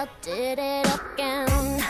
I did it again.